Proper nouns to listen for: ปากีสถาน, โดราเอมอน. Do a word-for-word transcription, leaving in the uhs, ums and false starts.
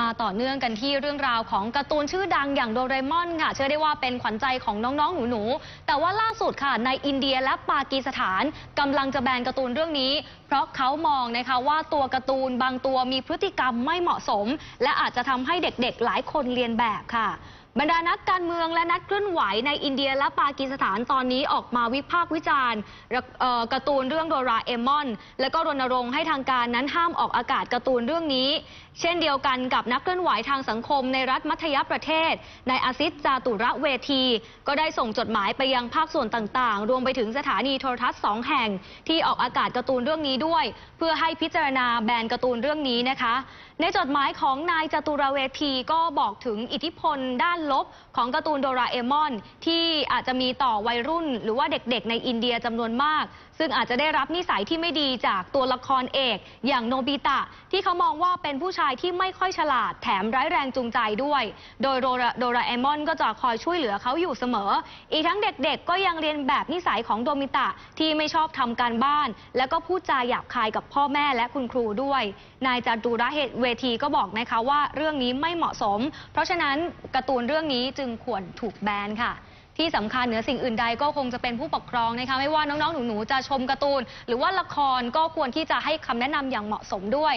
มาต่อเนื่องกันที่เรื่องราวของการ์ตูนชื่อดังอย่างโดเรมอนค่ะเชื่อได้ว่าเป็นขวัญใจของน้องๆหนูๆแต่ว่าล่าสุดค่ะในอินเดียและปากีสถานกำลังจะแบนการ์ตูนเรื่องนี้เพราะเขามองนะคะว่าตัวการ์ตูนบางตัวมีพฤติกรรมไม่เหมาะสมและอาจจะทำให้เด็กๆหลายคนเลียนแบบค่ะบรรดานักการเมืองและนักเคลื่อนไหวในอินเดียและปากีสถานตอนนี้ออกมาวิพากษ์วิจารณ์การ์ตูนเรื่องโดราเอมอนและก็รณรงค์ให้ทางการนั้นห้ามออกอากาศการ์ตูนเรื่องนี้เช่นเดียวกันกับนักเคลื่อนไหวทางสังคมในรัฐมัธยประเทศนายอาซิต จาตุระเวทีก็ได้ส่งจดหมายไปยังภาคส่วนต่างๆรวมไปถึงสถานีโทรทัศน์สองแห่งที่ออกอากาศการ์ตูนเรื่องนี้ด้วยเพื่อให้พิจารณาแบนการ์ตูนเรื่องนี้นะคะในจดหมายของนายจาตุระเวทีก็บอกถึงอิทธิพลด้านลบของการ์ตูนโดราเอมอนที่อาจจะมีต่อวัยรุ่นหรือว่าเด็กๆในอินเดียจำนวนมากซึ่งอาจจะได้รับนิสัยที่ไม่ดีจากตัวละครเอกอย่างโนบิตะที่เขามองว่าเป็นผู้ชายที่ไม่ค่อยฉลาดแถมร้ายแรงจูงใจด้วยโดยโดราเอมอนก็จะคอยช่วยเหลือเขาอยู่เสมออีกทั้งเด็กๆก็ยังเรียนแบบนิสัยของโดมิตะที่ไม่ชอบทำการบ้านและก็พูดจาหยาบคายกับพ่อแม่และคุณครูด้วยนายจาตุระเวทีก็บอกนะคะว่าเรื่องนี้ไม่เหมาะสมเพราะฉะนั้นการ์ตูนเรื่องนี้จึงควรถูกแบนค่ะที่สำคัญเหนือสิ่งอื่นใดก็คงจะเป็นผู้ปกครองนะคะไม่ว่าน้องๆหนูๆจะชมการ์ตูนหรือว่าละครก็ควรที่จะให้คำแนะนำอย่างเหมาะสมด้วย